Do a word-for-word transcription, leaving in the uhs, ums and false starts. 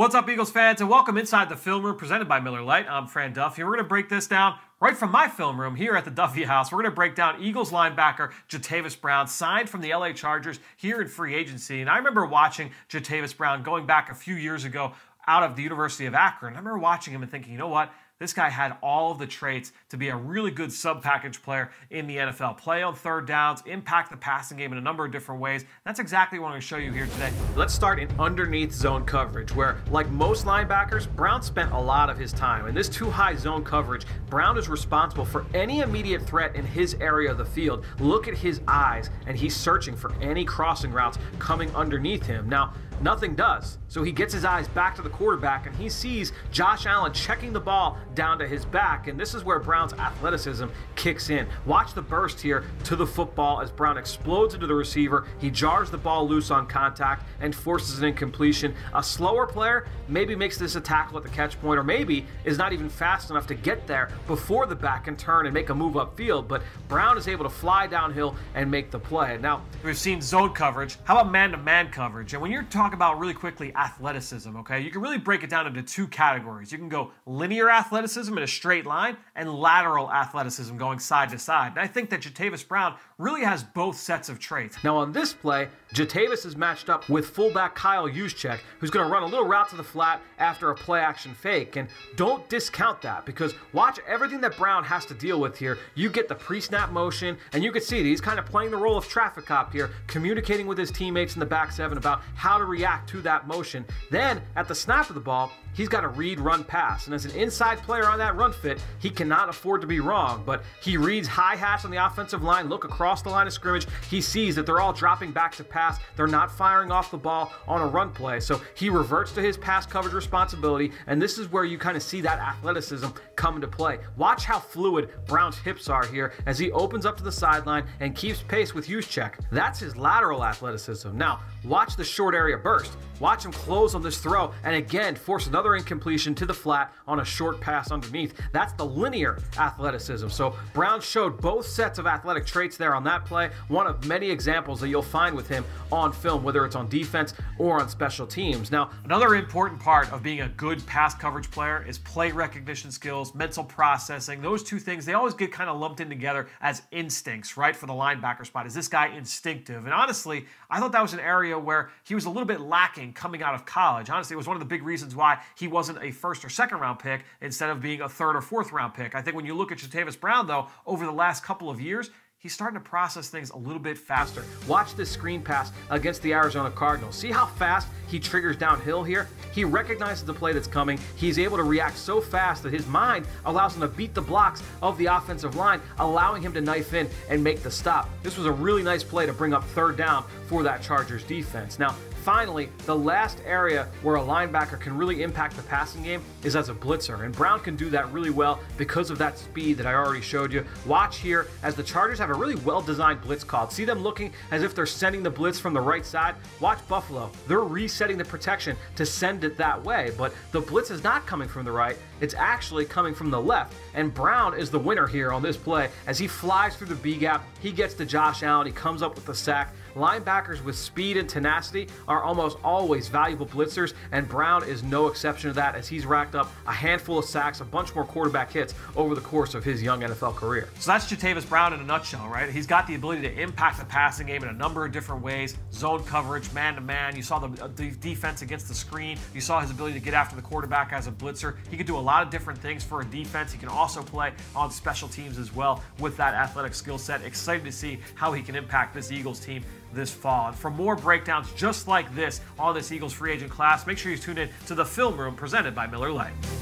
What's up, Eagles fans, and welcome inside the Film Room presented by Miller Lite. I'm Fran Duffy. We're going to break this down right from my film room here at the Duffy House. We're going to break down Eagles linebacker Jatavis Brown, signed from the L A Chargers here in free agency. And I remember watching Jatavis Brown going back a few years ago out of the University of Akron. I remember watching him and thinking, you know what? This guy had all of the traits to be a really good sub-package player in the N F L. Play on third downs, impact the passing game in a number of different ways. That's exactly what I'm going to show you here today. Let's start in underneath zone coverage, where, like most linebackers, Brown spent a lot of his time. In this too-high zone coverage, Brown is responsible for any immediate threat in his area of the field. Look at his eyes, and he's searching for any crossing routes coming underneath him. Now, nothing does. So he gets his eyes back to the quarterback, and he sees Josh Allen checking the ball down to his back, and this is where Brown's athleticism kicks in. Watch the burst here to the football as Brown explodes into the receiver. He jars the ball loose on contact and forces an incompletion. A slower player maybe makes this a tackle at the catch point, or maybe is not even fast enough to get there before the back can turn and make a move upfield, but Brown is able to fly downhill and make the play. Now, we've seen zone coverage. How about man-to-man coverage? And when you're talking about, really quickly, athleticism, okay? You can really break it down into two categories. You can go linear athleticism in a straight line and lateral athleticism going side to side. And I think that Jatavis Brown really has both sets of traits. Now on this play, Jatavis is matched up with fullback Kyle Juszczyk, who's going to run a little route to the flat after a play-action fake. And don't discount that, because watch everything that Brown has to deal with here. You get the pre-snap motion, and you can see that he's kind of playing the role of traffic cop here, communicating with his teammates in the back seven about how to react to that motion. Then, at the snap of the ball, he's got a read, run, pass. And as an inside player on that run fit, he cannot afford to be wrong. But he reads high hash on the offensive line, look across the line of scrimmage. He sees that they're all dropping back to pass. They're not firing off the ball on a run play. So he reverts to his pass coverage responsibility. And this is where you kind of see that athleticism come into play. Watch how fluid Brown's hips are here as he opens up to the sideline and keeps pace with Juszczyk. That's his lateral athleticism. Now, watch the short area burst. Watch him close on this throw and again force another incompletion to the flat on a short pass underneath. That's the linear athleticism. So Brown showed both sets of athletic traits there on that play, one of many examples that you'll find with him on film, whether it's on defense or on special teams. Now, another important part of being a good pass coverage player is play recognition skills, mental processing. Those two things, they always get kind of lumped in together as instincts, right, for the linebacker spot. Is this guy instinctive? And honestly, I thought that was an area where he was a little bit lacking coming out of college. Honestly, it was one of the big reasons why he wasn't a first or second round pick instead of being a third or fourth round pick. I think when you look at Jatavis Brown, though, over the last couple of years, he's starting to process things a little bit faster. Watch this screen pass against the Arizona Cardinals. See how fast he triggers downhill here? He recognizes the play that's coming. He's able to react so fast that his mind allows him to beat the blocks of the offensive line, allowing him to knife in and make the stop. This was a really nice play to bring up third down for that Chargers defense. Now, finally, the last area where a linebacker can really impact the passing game is as a blitzer, and Brown can do that really well because of that speed that I already showed you. Watch here as the Chargers have a really well-designed blitz called. See them looking as if they're sending the blitz from the right side. Watch Buffalo. They're resetting the protection to send it that way, but the blitz is not coming from the right. It's actually coming from the left, and Brown is the winner here on this play. As he flies through the B-gap, he gets to Josh Allen. He comes up with the sack. Linebackers with speed and tenacity are almost always valuable blitzers, and Brown is no exception to that, as he's racked up a handful of sacks, a bunch more quarterback hits over the course of his young N F L career. So that's Jatavis Brown in a nutshell, right? He's got the ability to impact the passing game in a number of different ways: zone coverage, man-to-man. You saw the, the defense against the screen. You saw his ability to get after the quarterback as a blitzer. He could do a lot of different things for a defense. He can also play on special teams as well with that athletic skill set. Excited to see how he can impact this Eagles team this fall. And for more breakdowns just like this, all this Eagles free agent class, make sure you tune in to the Film Room presented by Miller Lite.